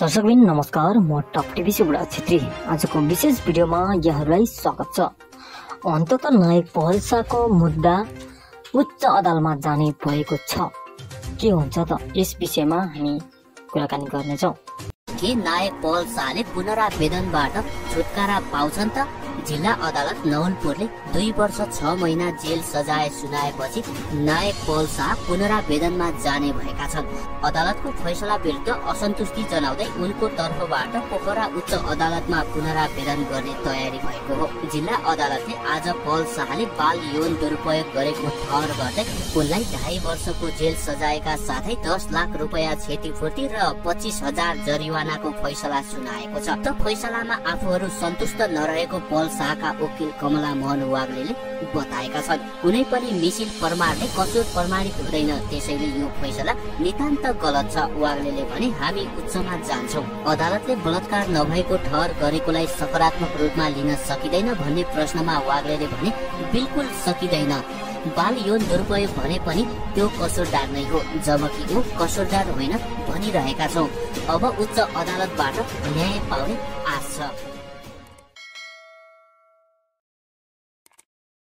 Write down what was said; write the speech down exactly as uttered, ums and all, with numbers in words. दर्शकबिन नमस्कार, म टप टिभी शिवराज छेत्री। आजको विशेष भिडियोमा यहाँहरुलाई स्वागत छ। अन्तत नायक पौल शाहको मुद्दा उच्च अदालतमा जाने भएको छ। के हुन्छ त यस विषयमा हामी कुराकानी गर्नेछौं। के नायक पौल शाहले पुनरावेदनबाट छुटकारा पाउँछन् त? जिल्ला अदालत नवलपुरले दुई वर्ष छ महिना जेल सजाय सुनाएपछि नायक पौल शाह पुनरावेदनमा जाने भएका छन्। अदालतको फैसला विरुद्ध असन्तुष्टि जनाउँदै उनको तर्फबाट पोखरा उच्च अदालतमा पुनरावेदन गर्ने तयारी भएको हो। जिल्ला अदालतले आज पौल शाहले बाल यौन दुरुपयोग गरेको ठहर गर्दै उनलाई ढाई वर्षको जेल सजायका साथै दस लाख रुपियाँ क्षतिपूर्ति र पच्चीस हजार जरिवानाको फैसला सुनाएको छ। त फैसलामा आफूहरू सन्तुष्ट नरहेको पौल शाहका वकिल कमला मोहन वाग्रेले बताएका छन्। कुनै पनि मिसिल प्रमाणले कसुर प्रमाणित हुँदैन, त्यसैले यो फैसला नितान्त गलत छ। वाग्रेले भने हामी उच्चमा जान्छौं। अदालतले बलात्कार नभएको ठहर गरेकोलाई सकारात्मक रूपमा लिन सकिदैन भन्ने प्रश्नमा वाग्रेले भने बिल्कुल सकिदैन। बाल यौन दुरुपयोग भने पनि त्यो कसुरदार नै हो, जबकि ऊ कसुरदार होइन भनिरहेका छौँ। अब उच्च अदालतबाट न्याय पाउने आश छ।